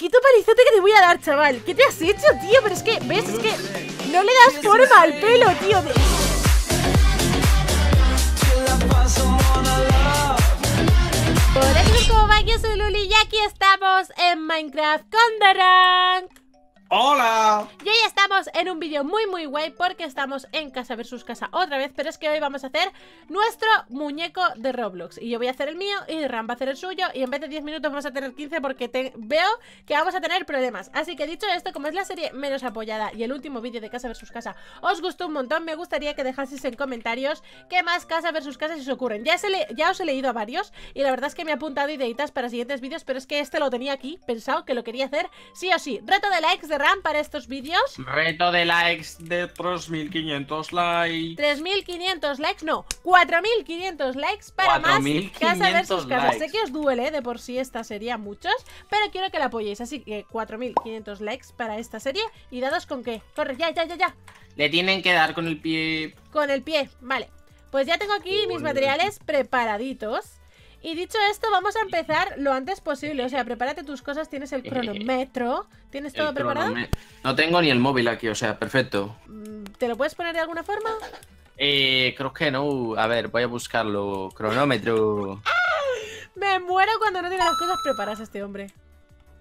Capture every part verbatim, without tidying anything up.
¡Qué topalizote que te voy a dar, chaval! ¿Qué te has hecho, tío? Pero es que, ¿ves? Es que no le das forma al pelo, tío. Hola chicos, ¿cómo va? Yo soy Luli y aquí estamos en Minecraft con Derank. ¡Hola! Y hoy estamos en un vídeo muy muy guay porque estamos en Casa Versus Casa otra vez. Pero es que hoy vamos a hacer nuestro muñeco de Roblox. Y yo voy a hacer el mío y Ram va a hacer el suyo. Y en vez de diez minutos vamos a tener quince porque te veo que vamos a tener problemas. Así que dicho esto, como es la serie menos apoyada y el último vídeo de Casa Versus Casa os gustó un montón, me gustaría que dejaseis en comentarios qué más Casa Versus Casa se os ocurren. Ya, se le ya os he leído a varios y la verdad es que me he apuntado ideitas para siguientes vídeos. Pero es que este lo tenía aquí pensado que lo quería hacer sí o sí. Reto de likes de RAM para estos vídeos. Reto de likes de tres mil quinientos likes. tres mil quinientos likes, no, cuatro mil quinientos likes para más Casa Versus Casa. Sé que os duele de por sí esta serie a muchos, pero quiero que la apoyéis. Así que cuatro mil quinientos likes para esta serie. Y dados con qué. Corre, ya, ya, ya, ya. Le tienen que dar con el pie. Con el pie, vale. Pues ya tengo aquí mis materiales preparaditos. Y dicho esto, vamos a empezar lo antes posible. O sea, prepárate tus cosas, tienes el cronómetro. ¿Tienes todo preparado? No tengo ni el móvil aquí, o sea, perfecto. ¿Te lo puedes poner de alguna forma? Eh, creo que no. A ver, voy a buscarlo. Cronómetro. Me muero cuando no tiene las cosas preparadas este hombre.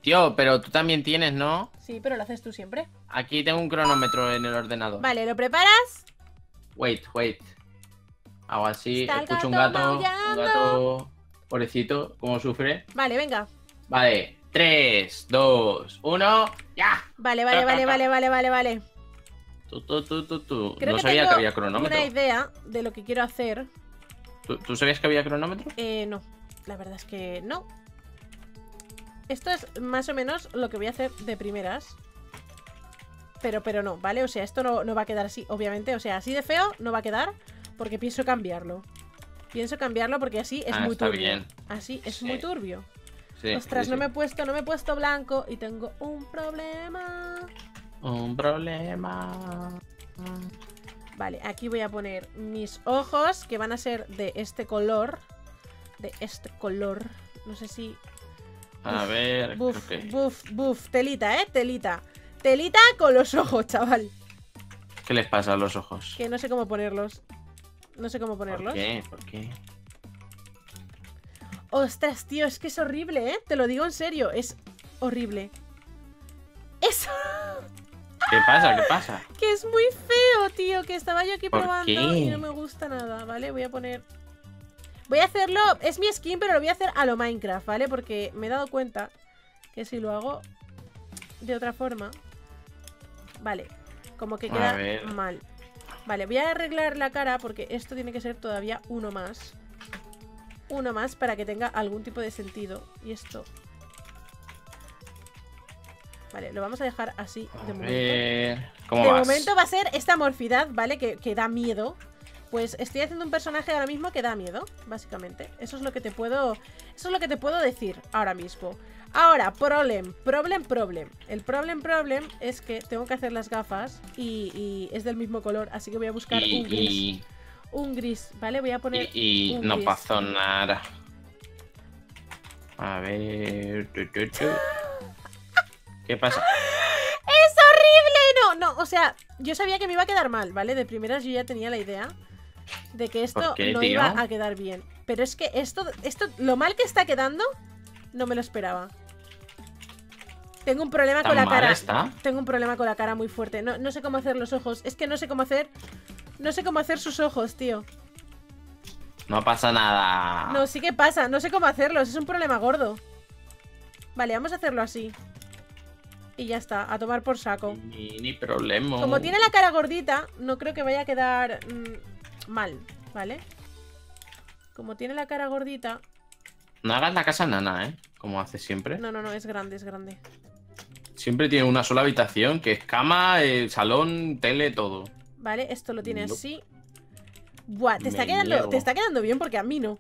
Tío, pero tú también tienes, ¿no? Sí, pero lo haces tú siempre. Aquí tengo un cronómetro en el ordenador. Vale, ¿lo preparas? Wait, wait. Hago así, escucho un gato, un gato... Pobrecito, cómo sufre. Vale, venga. Vale, tres, dos, uno, ya. Vale, vale, vale, vale, vale, vale, vale. Tú, tú, tú, tú, tú. Creo no que sabía que había cronómetro. Una idea de lo que quiero hacer. ¿Tú, ¿Tú sabías que había cronómetro? Eh, no. La verdad es que no. Esto es más o menos lo que voy a hacer de primeras. Pero, pero no, ¿vale? O sea, esto no, no va a quedar así, obviamente. O sea, así de feo no va a quedar porque pienso cambiarlo. Pienso cambiarlo porque así es ah, muy turbio. Bien. Así es sí. muy turbio. Sí, Ostras, sí, sí. no me he puesto, no me he puesto blanco y tengo un problema. Un problema. Vale, aquí voy a poner mis ojos que van a ser de este color. De este color. No sé si. A uf, ver. Buf, okay. buf, buf. Telita, eh, telita. Telita con los ojos, chaval. ¿Qué les pasa a los ojos? Que no sé cómo ponerlos. No sé cómo ponerlos. ¿Por qué? ¿Por qué? Ostras, tío, es que es horrible, ¿eh? Te lo digo en serio, es horrible. ¡Eso! ¿Qué pasa? ¿Qué pasa? Que es muy feo, tío, que estaba yo aquí probando qué? y no me gusta nada, ¿vale? Voy a poner... Voy a hacerlo... Es mi skin, pero lo voy a hacer a lo Minecraft, ¿vale? Porque me he dado cuenta que si lo hago de otra forma... Vale, como que queda mal. Vale, voy a arreglar la cara porque esto tiene que ser todavía uno más. Uno más para que tenga algún tipo de sentido. Y esto. Vale, lo vamos a dejar así de momento. ¿Cómo vas? De momento va a ser esta morfidad, ¿vale? Que, que da miedo. Pues estoy haciendo un personaje ahora mismo que da miedo, básicamente. Eso es lo que te puedo. Eso es lo que te puedo decir ahora mismo. Ahora, problem, problem, problem. El problem, problem es que tengo que hacer las gafas y, y es del mismo color, así que voy a buscar y, un gris. Y, un gris, ¿vale? Voy a poner. Y, y un no gris. pasó nada. A ver. ¿Qué pasa? ¡Es horrible! No, no, o sea, yo sabía que me iba a quedar mal, ¿vale? De primeras yo ya tenía la idea de que esto qué, no tío? iba a quedar bien. Pero es que esto, esto, lo mal que está quedando, no me lo esperaba. Tengo un problema con la cara. Está? Tengo un problema con la cara muy fuerte. No, no sé cómo hacer los ojos. Es que no sé cómo hacer. No sé cómo hacer sus ojos, tío. No pasa nada. No, sí que pasa. No sé cómo hacerlos. Es un problema gordo. Vale, vamos a hacerlo así. Y ya está, a tomar por saco. Ni, ni problema. Como tiene la cara gordita, no creo que vaya a quedar mmm, mal, ¿vale? Como tiene la cara gordita. No hagas la casa nana, ¿eh? Como hace siempre. No, no, no, es grande, es grande. Siempre tiene una sola habitación, que es cama, eh, salón, tele, todo. Vale, esto lo tiene no. así. Buah, te está, quedando, te está quedando bien porque a mí no.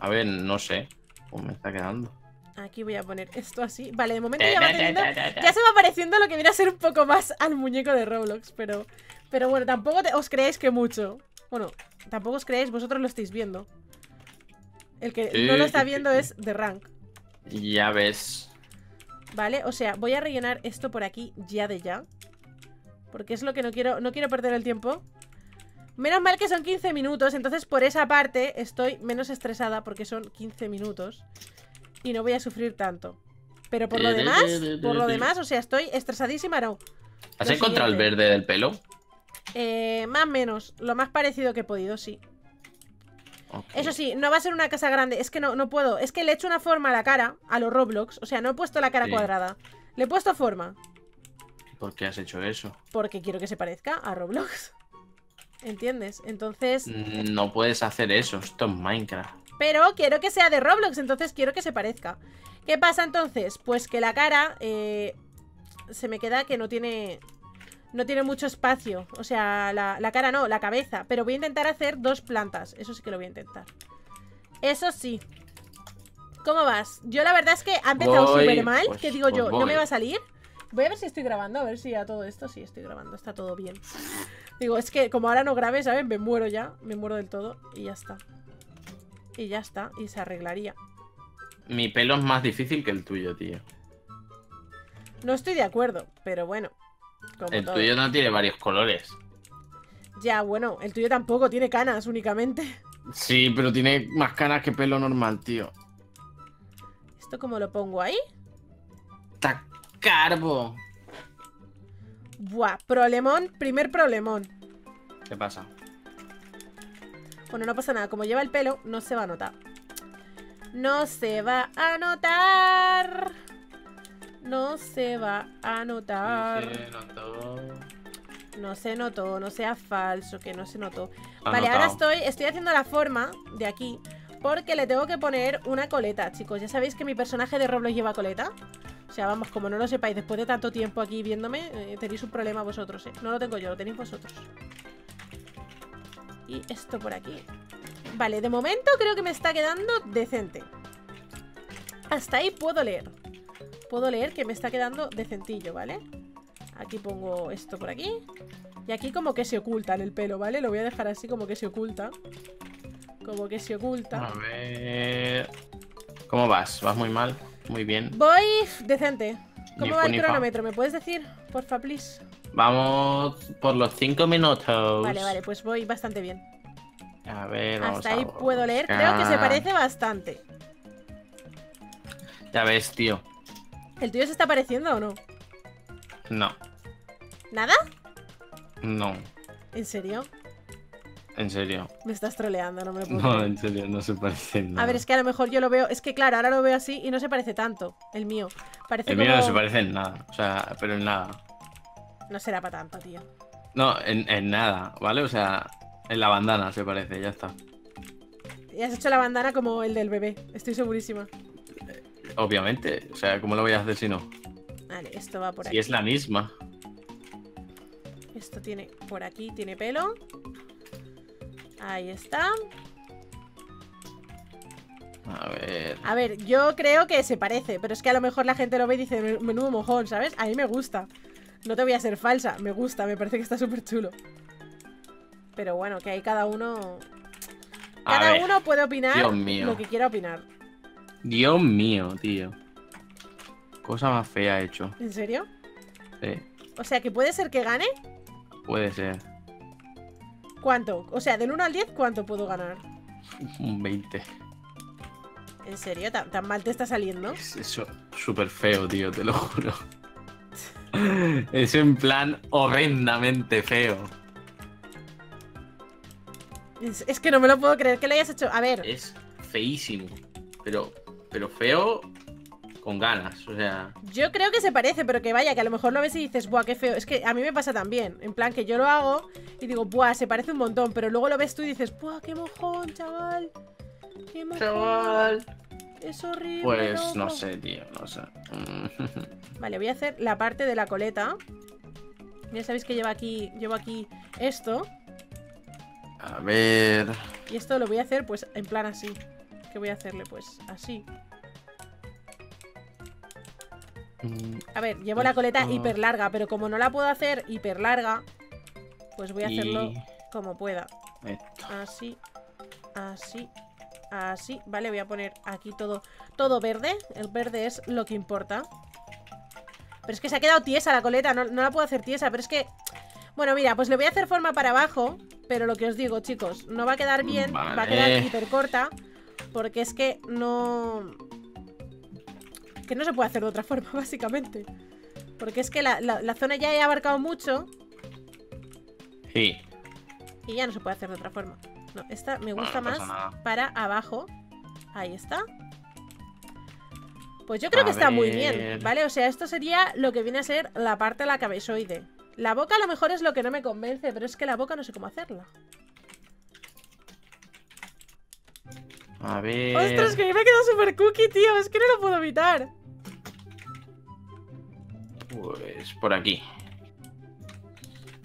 A ver, no sé cómo me está quedando. Aquí voy a poner esto así. Vale, de momento ya va teniendo, ya se va pareciendo lo que viene a ser un poco más al muñeco de Roblox. Pero, pero bueno, tampoco te, os creéis que mucho. Bueno, tampoco os creéis, vosotros lo estáis viendo. El que sí, no lo está viendo sí, sí. es Derank. Ya ves. ¿Vale? O sea, voy a rellenar esto por aquí ya de ya, porque es lo que no quiero, no quiero perder el tiempo. Menos mal que son quince minutos, entonces por esa parte estoy menos estresada porque son quince minutos y no voy a sufrir tanto. Pero por lo demás, por lo demás, o sea, estoy estresadísima, no. ¿Has encontrado el verde del pelo? Eh, más o menos, lo más parecido que he podido, sí. Okay. Eso sí, no va a ser una casa grande, es que no, no puedo. Es que le he hecho una forma a la cara, a los Roblox, o sea, no he puesto la cara sí. cuadrada. Le he puesto forma. ¿Por qué has hecho eso? Porque quiero que se parezca a Roblox. ¿Entiendes? Entonces... No puedes hacer eso, esto es Minecraft. Pero quiero que sea de Roblox, entonces quiero que se parezca. ¿Qué pasa entonces? Pues que la cara eh, se me queda que no tiene... No tiene mucho espacio, o sea, la, la cara no, la cabeza. Pero voy a intentar hacer dos plantas, eso sí que lo voy a intentar. Eso sí. ¿Cómo vas? Yo la verdad es que ha empezado súper mal, pues, que digo pues yo, voy. ¿No me va a salir? Voy a ver si estoy grabando, a ver si a todo esto, sí estoy grabando, está todo bien. Digo, es que como ahora no grabe, ¿sabes? Me muero ya, me muero del todo y ya está. Y ya está, y se arreglaría. Mi pelo es más difícil que el tuyo, tío. No estoy de acuerdo, pero bueno. Como el todo. Tuyo no tiene varios colores. Ya, bueno, el tuyo tampoco, tiene canas únicamente. Sí, pero tiene más canas que pelo normal, tío. ¿Esto cómo lo pongo ahí? Está carbo. Buah, problemón, primer problemón. ¿Qué pasa? Bueno, no pasa nada, como lleva el pelo, no se va a notar. No se va a notar. No se va a notar. No se notó. No se notó, no sea falso, que no se notó. Vale, ahora estoy, estoy haciendo la forma de aquí, porque le tengo que poner una coleta, chicos. Ya sabéis que mi personaje de Roblox lleva coleta. O sea, vamos, como no lo sepáis, después de tanto tiempo aquí viéndome, eh, tenéis un problema vosotros, ¿eh? No lo tengo yo, lo tenéis vosotros. Y esto por aquí. Vale, de momento creo que me está quedando decente. Hasta ahí puedo leer. Puedo leer que me está quedando decentillo, ¿vale? Aquí pongo esto por aquí. Y aquí como que se oculta en el pelo, ¿vale? Lo voy a dejar así como que se oculta. Como que se oculta. A ver... ¿Cómo vas? ¿Vas muy mal? Muy bien. Voy decente. ¿Cómo Nipo, va el Nipo. cronómetro? ¿Me puedes decir? Porfa, please. Vamos por los cinco minutos. Vale, vale, pues voy bastante bien. A ver, vamos Hasta a ahí buscar. puedo leer. Creo que se parece bastante. Ya ves, tío. ¿El tuyo se está pareciendo o no? No. ¿Nada? No. ¿En serio? En serio. Me estás troleando, no me lo puedo creer. No, en serio, no se parece nada. A ver, es que a lo mejor yo lo veo... Es que claro, ahora lo veo así y no se parece tanto. El mío parece El como... mío no se parece en nada, o sea, pero en nada. No será para tanto, tío. No, en, en nada, ¿vale? O sea, en la bandana se parece, ya está. Y has hecho la bandana como el del bebé, estoy segurísima. Obviamente, o sea, ¿cómo lo voy a hacer si no? Vale, esto va por aquí. Y es la misma. Esto tiene por aquí, tiene pelo. Ahí está. A ver. A ver, yo creo que se parece, pero es que a lo mejor la gente lo ve y dice, menudo mojón, ¿sabes? A mí me gusta. No te voy a ser falsa, me gusta, me parece que está súper chulo. Pero bueno, que ahí cada uno. Cada uno puede opinar lo que quiera opinar. Dios mío, tío. Cosa más fea he hecho. ¿En serio? Sí. O sea, ¿que puede ser que gane? Puede ser. ¿Cuánto? O sea, del uno al diez, ¿cuánto puedo ganar? Un veinte. ¿En serio? ¿Tan, tan mal te está saliendo? Es eso súper feo, tío, te lo juro. Es en plan horrendamente feo. Es, es que no me lo puedo creer que lo hayas hecho. A ver. Es feísimo, pero... Pero feo con ganas, o sea... Yo creo que se parece, pero que vaya, que a lo mejor lo ves y dices, buah, qué feo. Es que a mí me pasa también, en plan que yo lo hago y digo, buah, se parece un montón. Pero luego lo ves tú y dices, buah, qué mojón, chaval. Qué mojón. Chaval. Es horrible. Pues loco. No sé, tío, no sé. Vale, voy a hacer la parte de la coleta. Ya sabéis que llevo aquí, llevo aquí esto. A ver... Y esto lo voy a hacer pues en plan así. ¿Qué voy a hacerle? Pues así. A ver, llevo la coleta hiper larga, pero como no la puedo hacer hiper larga, pues voy a hacerlo y... como pueda. Esto. Así, así, así. Vale, voy a poner aquí todo, todo verde. El verde es lo que importa. Pero es que se ha quedado tiesa la coleta, no, no la puedo hacer tiesa, pero es que... Bueno, mira, pues le voy a hacer forma para abajo. Pero lo que os digo, chicos, no va a quedar bien, vale. Va a quedar hiper corta. Porque es que no... Que no se puede hacer de otra forma, básicamente. Porque es que la, la, la zona ya he abarcado mucho. Sí. Y ya no se puede hacer de otra forma. No, esta me gusta bueno, no más para abajo. Ahí está. Pues yo creo a que ver. Está muy bien, ¿vale? O sea, esto sería lo que viene a ser la parte de la cabezoide. La boca a lo mejor es lo que no me convence, pero es que la boca no sé cómo hacerla. A ver... ¡Ostras, que me he quedado super cookie, tío! Es que no lo puedo evitar. Pues por aquí.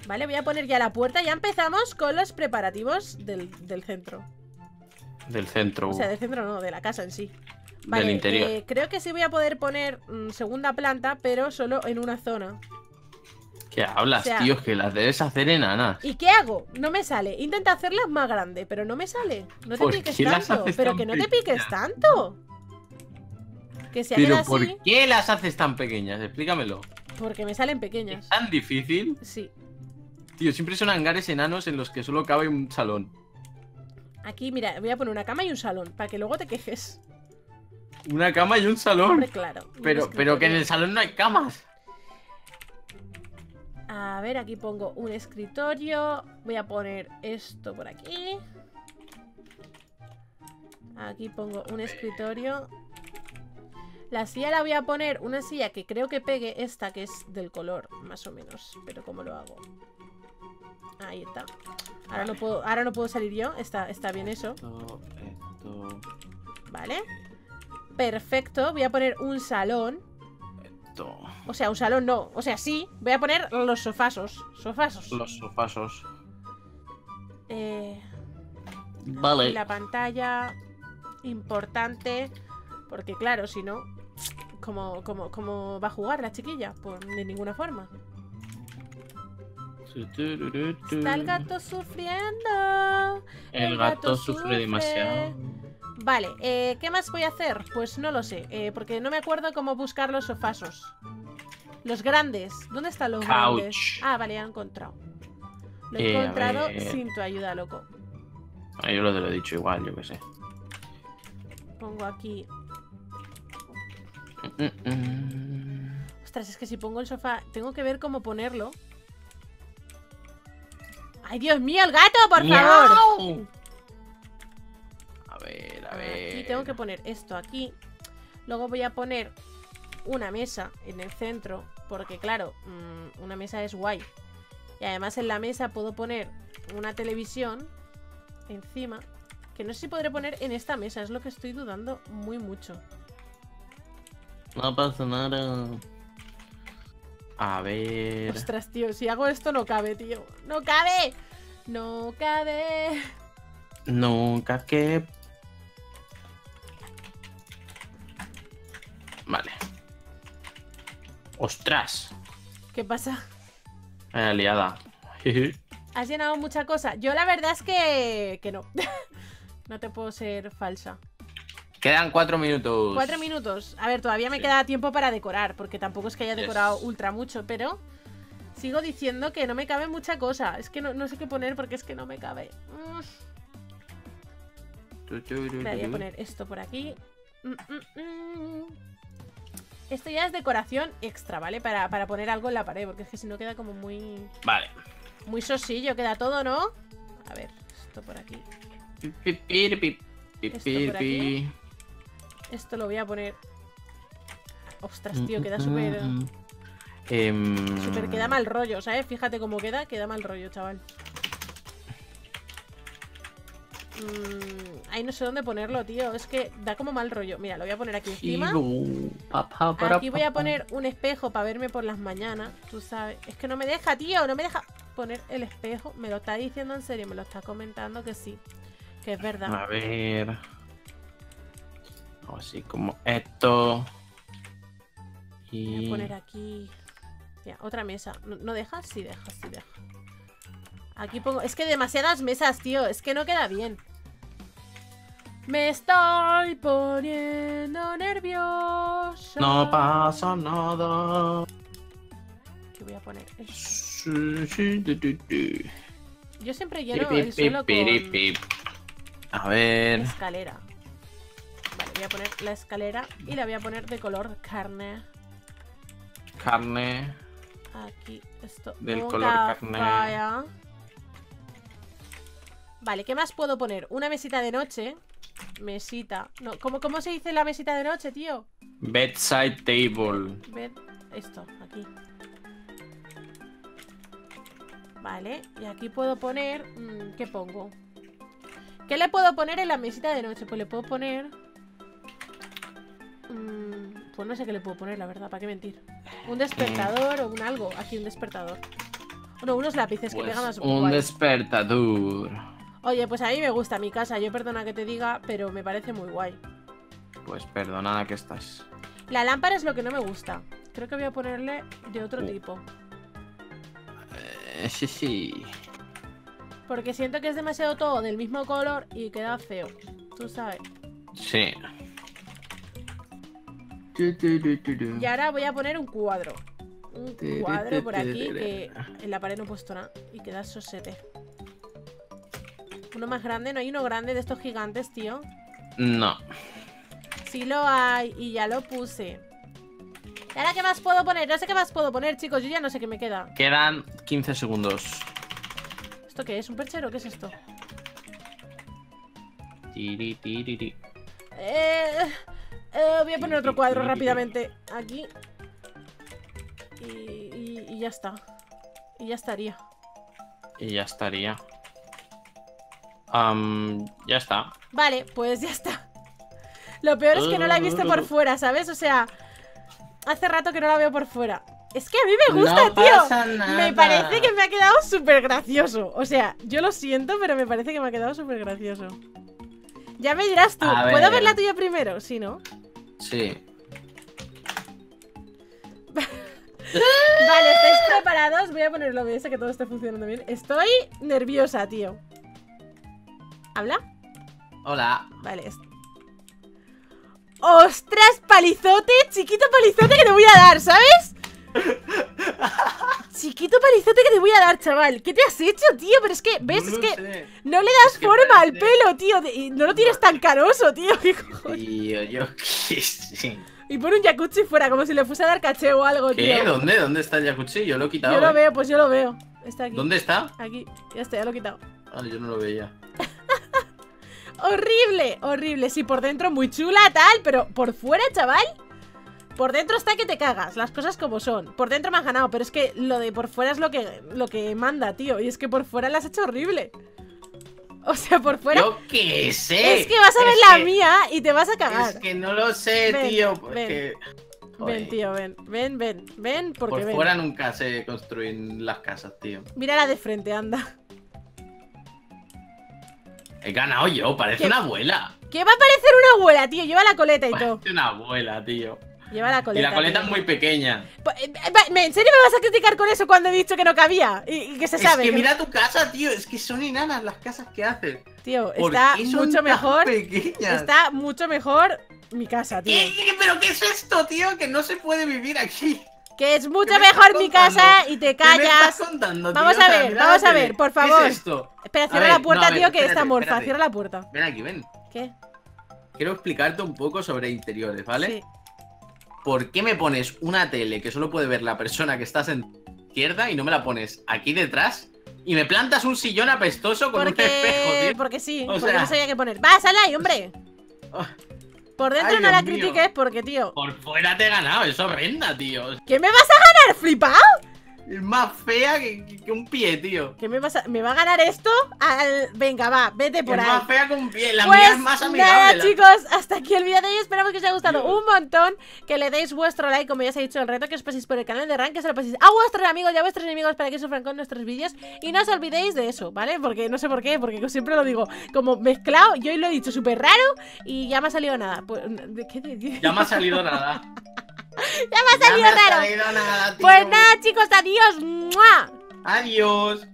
Vale, voy a poner ya la puerta. Ya empezamos con los preparativos del, del centro. Del centro. O sea, del centro no, de la casa en sí. Vale, del interior. Eh, creo que sí voy a poder poner mm, segunda planta, pero solo en una zona. ¿Qué hablas, o sea, tío? Que las debes hacer enanas. ¿Y qué hago? No me sale. Intenta hacerlas más grandes, pero no me sale. No te piques tanto. Pero que no te piques tanto. Que se ha quedado así. ¿Pero por qué las haces tan pequeñas? Explícamelo. Porque me salen pequeñas. ¿Es tan difícil? Sí. Tío, siempre son hangares enanos en los que solo cabe un salón. Aquí, mira, voy a poner una cama y un salón, para que luego te quejes. ¿Una cama y un salón? Hombre, claro. Pero, pero que en el salón no hay camas. A ver, aquí pongo un escritorio. Voy a poner esto por aquí. Aquí pongo un escritorio. La silla la voy a poner, una silla que creo que pegue esta, que es del color, más o menos. Pero ¿cómo lo hago? Ahí está. Ahora, vale. no, puedo, ahora no puedo salir yo. Está, está bien eso. Esto, esto. Vale. Perfecto. Voy a poner un salón. Esto. O sea, un salón no. O sea, sí. Voy a poner los sofasos. Sofasos. Los sofasos. Eh, vale. La pantalla. Importante. Porque claro, si no... ¿cómo, cómo, cómo va a jugar la chiquilla? Pues de ninguna forma. Está el gato sufriendo. El, el gato, gato sufre, sufre demasiado. Vale, eh, ¿qué más voy a hacer? Pues no lo sé, eh, porque no me acuerdo cómo buscar los sofasos. Los grandes, ¿dónde están los Couch. grandes? Ah, vale, ya lo he encontrado. Lo he eh, encontrado sin tu ayuda, loco. Ah, yo lo te lo he dicho igual, yo qué sé. Pongo aquí. mm, mm, mm. Ostras, es que si pongo el sofá, tengo que ver cómo ponerlo. ¡Ay, Dios mío, el gato, por favor! ¡Miau! A ver, a ver... Aquí tengo que poner esto aquí. Luego voy a poner una mesa en el centro. Porque, claro, una mesa es guay. Y además en la mesa puedo poner una televisión encima. Que no sé si podré poner en esta mesa. Es lo que estoy dudando muy mucho. No pasa nada... A ver... Ostras, tío, si hago esto no cabe, tío. ¡No cabe! ¡No cabe! Nunca que... Vale. ¡Ostras! ¿Qué pasa? Eh, liada. ¿Has llenado mucha cosa? Yo la verdad es que... Que no. No te puedo ser falsa. Quedan cuatro minutos. Cuatro minutos. A ver, todavía me sí. queda tiempo para decorar, porque tampoco es que haya decorado yes. ultra mucho, pero sigo diciendo que no me cabe mucha cosa. Es que no, no sé qué poner porque es que no me cabe. Mm. Me voy a poner esto por aquí. Mm, mm, mm. Esto ya es decoración extra, ¿vale? Para, para poner algo en la pared, porque es que si no queda como muy... Vale. Muy sosillo, queda todo, ¿no? A ver, esto por aquí. Esto por aquí. Esto lo voy a poner. Ostras, tío, queda súper. Um, súper queda mal rollo, ¿sabes? Fíjate cómo queda, queda mal rollo, chaval. Mm, ahí no sé dónde ponerlo, tío. Es que da como mal rollo. Mira, lo voy a poner aquí encima. Aquí voy a poner un espejo para verme por las mañanas. Tú sabes. Es que no me deja, tío. No me deja poner el espejo. Me lo está diciendo en serio, me lo está comentando que sí. Que es verdad. A ver. Así como esto. Y... Voy a poner aquí. Ya, otra mesa. ¿No, no dejas? Sí, deja, sí, deja. Aquí pongo. Es que demasiadas mesas, tío. Es que no queda bien. Me estoy poniendo nerviosa. No pasa nada. que voy a poner eso. Yo siempre lleno el suelo con... A ver... Escalera. Vale, voy a poner la escalera y la voy a poner de color carne. Carne. Aquí, esto. Del color carne. Falla. Vale, ¿qué más puedo poner? Una mesita de noche. Mesita. No, ¿cómo, ¿Cómo se dice la mesita de noche, tío? Bedside table. Bed... Esto, aquí. Vale, y aquí puedo poner... Mmm, ¿qué pongo? ¿Qué le puedo poner en la mesita de noche? Pues le puedo poner... Mmm, pues no sé qué le puedo poner, la verdad, ¿para qué mentir? Un despertador o un algo. Aquí un despertador. No, unos lápices pues que pegan más. Un guay. Despertador. Oye, pues a mí me gusta mi casa. Yo perdona que te diga, pero me parece muy guay. Pues perdona que estás. La lámpara es lo que no me gusta. Creo que voy a ponerle de otro uh. tipo. Eh, sí, sí. Porque siento que es demasiado todo del mismo color y queda feo. Tú sabes. Sí. Y ahora voy a poner un cuadro. Un cuadro por aquí que en la pared no he puesto nada. Y queda sosete. Uno más grande, ¿no hay uno grande de estos gigantes, tío? No. Sí lo hay y ya lo puse. ¿Y ahora qué más puedo poner? No sé qué más puedo poner, chicos, yo ya no sé qué me queda. Quedan quince segundos. ¿Esto qué es? ¿Un perchero? ¿Qué es esto? Tiri, tiri, tiri. Eh, eh, voy a poner otro cuadro rápidamente. Aquí. Y, y, y ya está. Y ya estaría. Y ya estaría. Um, ya está. Vale, pues ya está. Lo peor es que no la he visto por fuera, ¿sabes? O sea, hace rato que no la veo por fuera. Es que a mí me gusta, no tío pasa nada. Me parece que me ha quedado súper gracioso. O sea, yo lo siento, pero me parece que me ha quedado súper gracioso. Ya me dirás tú, a ¿puedo ver. ver la tuya primero? ¿Sí, no? Sí. Vale, ¿estáis preparados? Voy a poner el O B S, que todo esté funcionando bien. Estoy nerviosa, tío. ¿Habla? Hola. Vale, esto. ¡Ostras, palizote! ¡Chiquito palizote que te voy a dar! ¿Sabes? Chiquito palizote que te voy a dar, chaval. ¿Qué te has hecho, tío? Pero es que, ¿ves? No es que sé. no le das es que forma parece... al pelo, tío. Y no lo tienes tan canoso, tío. ¿Qué cojones? Tío, yo qué sé. Y pon un jacuzzi fuera, como si le fuese a dar caché o algo, ¿Qué? tío. ¿Dónde? ¿Dónde está el jacuzzi? Yo lo he quitado. Yo lo eh. veo, pues yo lo veo. Está aquí. ¿Dónde está? Aquí. Ya está, ya lo he quitado. Ah, yo no lo veía. Horrible, horrible. Sí, por dentro muy chula, tal, pero por fuera, chaval, por dentro está que te cagas. Las cosas como son. Por dentro me han ganado, pero es que lo de por fuera es lo que, lo que manda, tío. Y es que por fuera la has hecho horrible. O sea, por fuera... Yo qué sé. Es que vas a ver la mía y te vas a cagar. Es que no lo sé, tío, porque... Ven, tío, ven, ven, ven, ven, porque por fuera nunca se construyen las casas, tío. Mírala de frente, anda. He ganado yo, parece ¿Qué? una abuela. ¿Qué va a parecer una abuela, tío? Lleva la coleta y parece todo. Parece una abuela, tío. Lleva la coleta. Y la coleta tío. es muy pequeña. ¿En serio me vas a criticar con eso cuando he dicho que no cabía? Y, y que se es sabe. Es que, que mira me... tu casa, tío. Es que son enanas las casas que hacen. Tío, está mucho mejor. Pequeñas? Está mucho mejor mi casa, tío. ¿Qué? ¿Pero qué es esto, tío? Que no se puede vivir aquí. Que es mucho mejor mi casa y te callas. ¿Qué me estás contando, tío? Vamos a ver, vamos a ver, por favor. ¿Qué es esto? Espera, cierra ver, la puerta, no, ver, tío, espérate, que está morfa. Cierra la puerta. Ven aquí, ven. ¿Qué? Quiero explicarte un poco sobre interiores, ¿vale? Sí. ¿Por qué me pones una tele que solo puede ver la persona que está en izquierda y no me la pones aquí detrás? Y me plantas un sillón apestoso con porque... un espejo, tío. Porque sí, o porque sea... no sabía qué poner. ¡Va, sal ahí, hombre! Oh. Por dentro Ay, no la critiques mío. porque, tío... Por fuera te he ganado, es horrenda, tío. ¿Qué me vas a ganar, flipado? Es más fea que, que un pie, tío. ¿Qué me vas a...? ¿Me va a ganar esto? Al... Venga, va, vete por es ahí. Es más fea que un pie, la pues mía es más amigable. nada, la... chicos, hasta aquí el vídeo de hoy. Esperamos que os haya gustado Dios. un montón. Que le deis vuestro like, como ya os he dicho el reto. Que os paséis por el canal de Derank, que se lo paséis a vuestros amigos y a vuestros enemigos para que sufran con nuestros vídeos. Y no os olvidéis de eso, ¿vale? Porque no sé por qué, porque siempre lo digo como mezclado. Yo hoy lo he dicho súper raro y ya me ha salido nada. Pues, ¿qué? Ya me ha salido nada. Ya me ha salido, ya me ha salido nada, tío. Pues nada, chicos, adiós. ¡Mua! Adiós.